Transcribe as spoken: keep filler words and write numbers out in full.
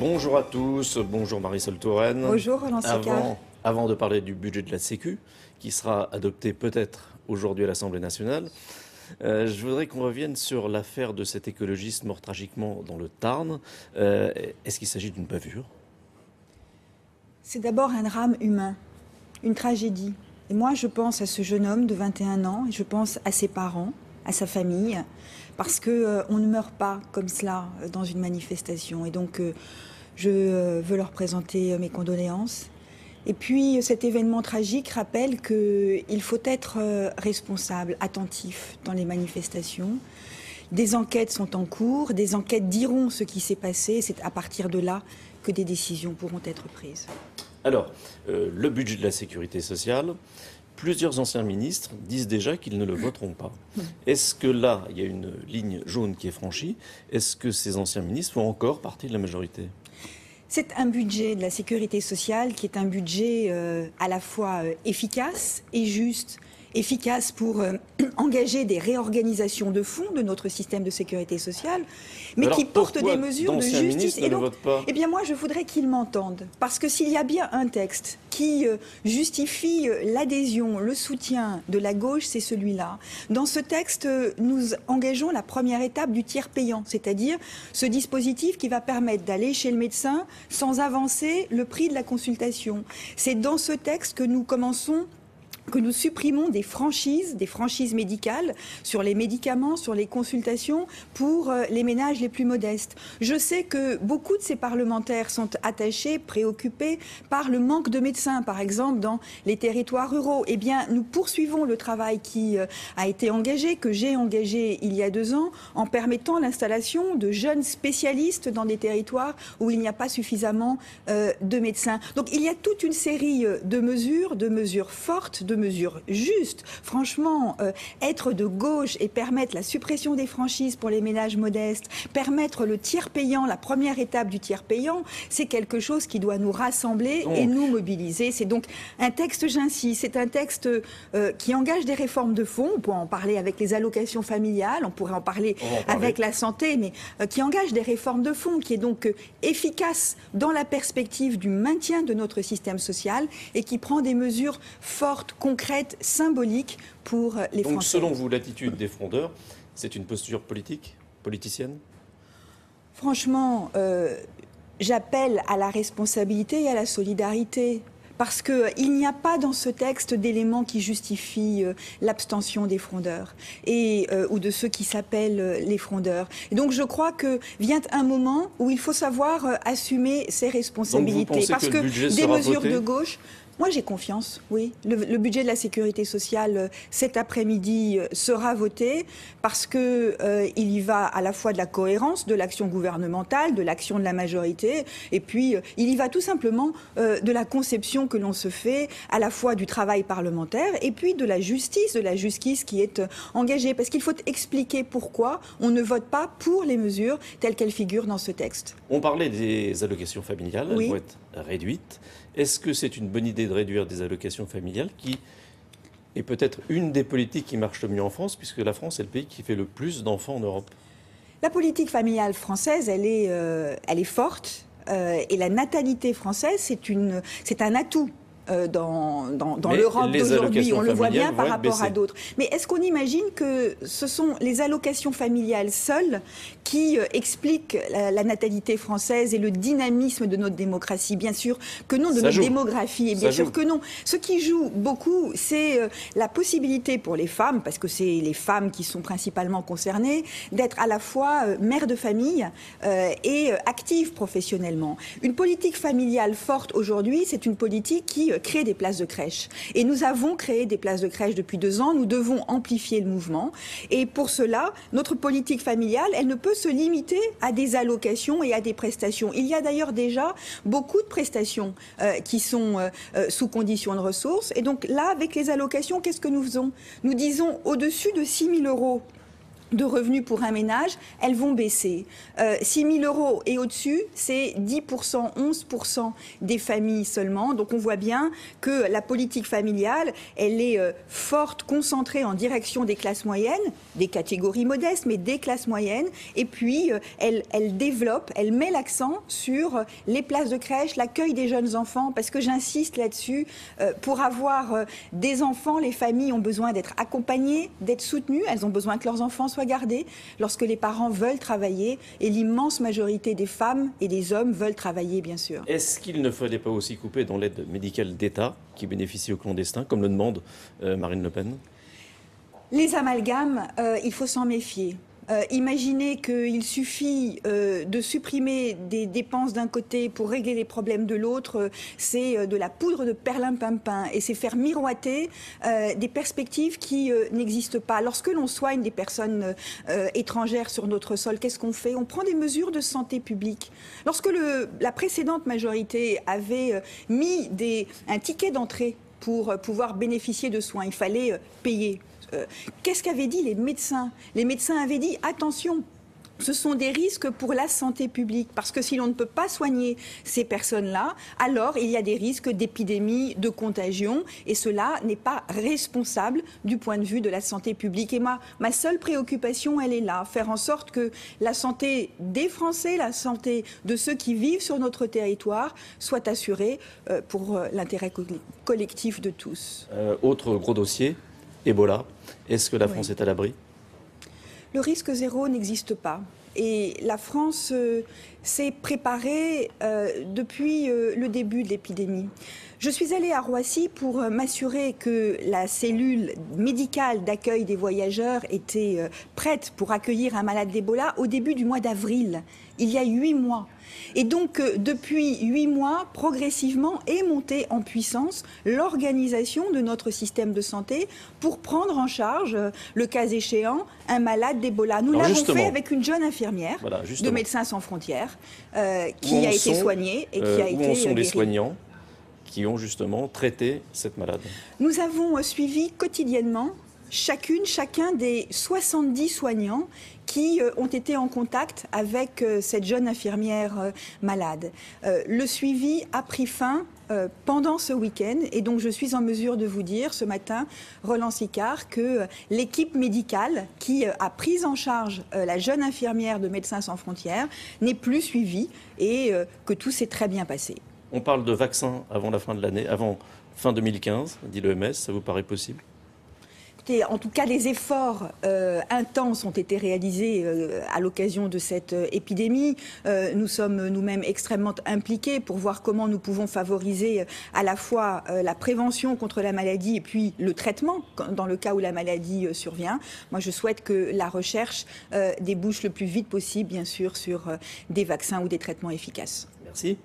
Bonjour à tous, bonjour Marisol Touraine. Bonjour Roland Sicard. Avant, avant de parler du budget de la Sécu, qui sera adopté peut-être aujourd'hui à l'Assemblée nationale, euh, je voudrais qu'on revienne sur l'affaire de cet écologiste mort tragiquement dans le Tarn. Euh, est-ce qu'il s'agit d'une bavure? C'est d'abord un drame humain, une tragédie. Et moi, je pense à ce jeune homme de vingt et un ans, et je pense à ses parents, à sa famille, parce que euh, on ne meurt pas comme cela euh, dans une manifestation. Et donc, euh, je euh, veux leur présenter euh, mes condoléances. Et puis, cet événement tragique rappelle qu'il faut être euh, responsable, attentif dans les manifestations. Des enquêtes sont en cours, des enquêtes diront ce qui s'est passé. C'est à partir de là que des décisions pourront être prises. Alors, euh, le budget de la sécurité sociale, plusieurs anciens ministres disent déjà qu'ils ne le voteront pas. Est-ce que là, il y a une ligne jaune qui est franchie? Est-ce que ces anciens ministres font encore partie de la majorité? C'est un budget de la sécurité sociale qui est un budget euh, à la fois euh, efficace et juste. Efficace pour euh, engager des réorganisations de fonds de notre système de sécurité sociale, mais alors, qui porte des mesures de justice. Et donc, eh bien moi, je voudrais qu'ils m'entendent. Parce que s'il y a bien un texte qui euh, justifie euh, l'adhésion, le soutien de la gauche, c'est celui-là. Dans ce texte, euh, nous engageons la première étape du tiers payant, c'est-à-dire ce dispositif qui va permettre d'aller chez le médecin sans avancer le prix de la consultation. C'est dans ce texte que nous commençons que nous supprimons des franchises, des franchises médicales sur les médicaments, sur les consultations pour les ménages les plus modestes. Je sais que beaucoup de ces parlementaires sont attachés, préoccupés par le manque de médecins, par exemple dans les territoires ruraux. Eh bien, nous poursuivons le travail qui a été engagé, que j'ai engagé il y a deux ans, en permettant l'installation de jeunes spécialistes dans des territoires où il n'y a pas suffisamment euh, de médecins. Donc, il y a toute une série de mesures, de mesures fortes, de mesures justes. Franchement, euh, être de gauche et permettre la suppression des franchises pour les ménages modestes, permettre le tiers payant, la première étape du tiers payant, c'est quelque chose qui doit nous rassembler donc, et nous mobiliser. C'est donc un texte, j'insiste, c'est un texte euh, qui engage des réformes de fond. On pourrait en parler avec les allocations familiales, on pourrait en parler avec la santé, mais euh, qui engage des réformes de fond, qui est donc euh, efficace dans la perspective du maintien de notre système social et qui prend des mesures fortes, concrète, symbolique pour les Français. Donc selon vous, l'attitude des frondeurs, c'est une posture politique, politicienne? Franchement, euh, j'appelle à la responsabilité et à la solidarité. Parce qu'il n'y a pas dans ce texte d'éléments qui justifient euh, l'abstention des frondeurs et, euh, ou de ceux qui s'appellent euh, les frondeurs. Et donc je crois que vient un moment où il faut savoir euh, assumer ses responsabilités. Donc vous parce que, que des mesures voté... de gauche... Moi, j'ai confiance, oui. Le, le budget de la sécurité sociale, cet après-midi, sera voté parce que euh, il y va à la fois de la cohérence, de l'action gouvernementale, de l'action de la majorité, et puis euh, il y va tout simplement euh, de la conception que l'on se fait à la fois du travail parlementaire et puis de la justice, de la justice qui est euh, engagée. Parce qu'il faut expliquer pourquoi on ne vote pas pour les mesures telles qu'elles figurent dans ce texte. On parlait des allocations familiales, elles oui. vont être réduites. Est-ce que c'est une bonne idée de réduire des allocations familiales qui est peut-être une des politiques qui marche le mieux en France, puisque la France est le pays qui fait le plus d'enfants en Europe? La politique familiale française, elle est, euh, elle est forte, euh, et la natalité française, c'est une, c'est un atout. Euh, dans, dans, dans l'Europe d'aujourd'hui, on le voit bien par rapport à d'autres. Mais est-ce qu'on imagine que ce sont les allocations familiales seules qui euh, expliquent la, la natalité française et le dynamisme de notre démocratie? Bien sûr que non, de Ça notre joue. démographie, et bien Ça sûr joue. que non. Ce qui joue beaucoup, c'est euh, la possibilité pour les femmes, parce que c'est les femmes qui sont principalement concernées, d'être à la fois euh, mère de famille euh, et euh, active professionnellement. Une politique familiale forte aujourd'hui, c'est une politique qui euh, créer des places de crèche. Et nous avons créé des places de crèche depuis deux ans. Nous devons amplifier le mouvement. Et pour cela, notre politique familiale, elle ne peut se limiter à des allocations et à des prestations. Il y a d'ailleurs déjà beaucoup de prestations euh, qui sont euh, euh, sous condition de ressources. Et donc là, avec les allocations, qu'est-ce que nous faisons? Nous disons au-dessus de six mille euros de revenus pour un ménage, elles vont baisser. Euh, six mille euros et au-dessus, c'est dix pour cent, onze pour cent des familles seulement. Donc on voit bien que la politique familiale, elle est euh, forte, concentrée en direction des classes moyennes, des catégories modestes, mais des classes moyennes. Et puis, euh, elle, elle développe, elle met l'accent sur les places de crèche, l'accueil des jeunes enfants, parce que j'insiste là-dessus, euh, pour avoir euh, des enfants, les familles ont besoin d'être accompagnées, d'être soutenues, elles ont besoin que leurs enfants soient garder lorsque les parents veulent travailler, et l'immense majorité des femmes et des hommes veulent travailler, bien sûr. Est-ce qu'il ne fallait pas aussi couper dans l'aide médicale d'État qui bénéficie aux clandestins, comme le demande euh, Marine Le Pen? Les amalgames, euh, il faut s'en méfier. Euh, imaginez qu'il suffit euh, de supprimer des dépenses d'un côté pour régler les problèmes de l'autre, euh, c'est euh, de la poudre de perlimpinpin, et c'est faire miroiter euh, des perspectives qui euh, n'existent pas. Lorsque l'on soigne des personnes euh, étrangères sur notre sol, qu'est-ce qu'on fait? On prend des mesures de santé publique. Lorsque le, la précédente majorité avait euh, mis des, un ticket d'entrée pour euh, pouvoir bénéficier de soins, il fallait euh, payer. Euh, qu'est-ce qu'avaient dit les médecins? Les médecins avaient dit « attention ». Ce sont des risques pour la santé publique, parce que si l'on ne peut pas soigner ces personnes-là, alors il y a des risques d'épidémie, de contagion, et cela n'est pas responsable du point de vue de la santé publique. Et moi, ma seule préoccupation, elle est là, faire en sorte que la santé des Français, la santé de ceux qui vivent sur notre territoire, soit assurée euh, pour l'intérêt co- collectif de tous. Euh, autre gros dossier, Ebola. Est-ce que la France oui. est à l'abri? Le risque zéro n'existe pas. Et la France euh, s'est préparée euh, depuis euh, le début de l'épidémie. Je suis allée à Roissy pour euh, m'assurer que la cellule médicale d'accueil des voyageurs était euh, prête pour accueillir un malade d'Ebola au début du mois d'avril, il y a huit mois. Et donc, euh, depuis huit mois, progressivement est montée en puissance l'organisation de notre système de santé pour prendre en charge, euh, le cas échéant, un malade d'Ebola. Nous l'avons fait avec une jeune infirmière voilà, de Médecins Sans Frontières euh, qui a été soignée et qui euh, a été guérie. Où en sont les soignants qui ont justement traité cette malade? Nous avons euh, suivi quotidiennement chacune, chacun des soixante-dix soignants qui ont été en contact avec cette jeune infirmière malade. Le suivi a pris fin pendant ce week-end, et donc je suis en mesure de vous dire ce matin, Roland Sicard, que l'équipe médicale qui a pris en charge la jeune infirmière de Médecins Sans Frontières n'est plus suivie, et que tout s'est très bien passé. On parle de vaccins avant la fin de l'année, avant fin deux mille quinze, dit l'O M S, ça vous paraît possible ? En tout cas, les efforts euh, intenses ont été réalisés euh, à l'occasion de cette euh, épidémie. Euh, nous sommes nous-mêmes extrêmement impliqués pour voir comment nous pouvons favoriser euh, à la fois euh, la prévention contre la maladie et puis le traitement dans le cas où la maladie euh, survient. Moi, je souhaite que la recherche euh, débouche le plus vite possible, bien sûr, sur euh, des vaccins ou des traitements efficaces. Merci.